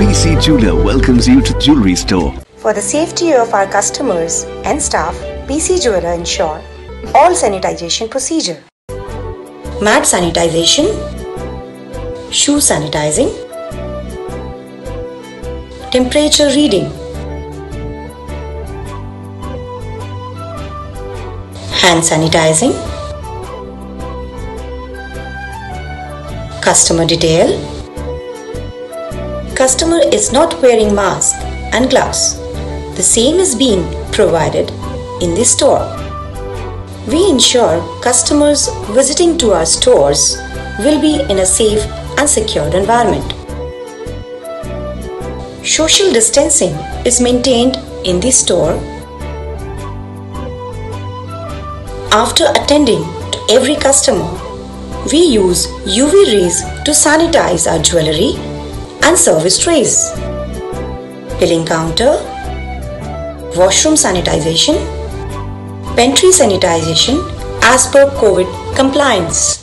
PC Jeweller welcomes you to Jewelry Store. For the safety of our customers and staff, PC Jeweller ensure all sanitization procedure. Mat sanitization, shoe sanitizing, temperature reading, hand sanitizing, customer detail. Customer is not wearing mask and gloves. The same is being provided in the store. We ensure customers visiting to our stores will be in a safe and secured environment. Social distancing is maintained in the store. After attending to every customer, we use UV rays to sanitize our jewellery and service trays, billing counter, washroom sanitization, pantry sanitization as per COVID compliance.